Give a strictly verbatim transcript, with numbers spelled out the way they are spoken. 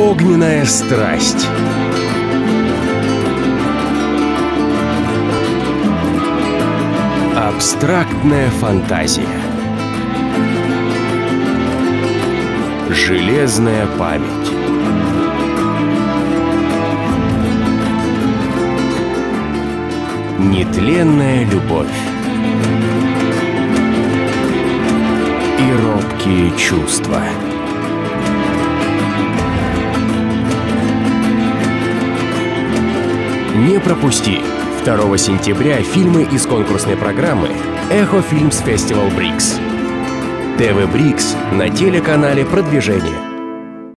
Огненная страсть. Абстрактная фантазия. Железная память. Нетленная любовь. И робкие чувства. Не пропусти! второго сентября фильмы из конкурсной программы Echo Film Festivals брикс. тэ вэ брикс на телеканале «Продвижение».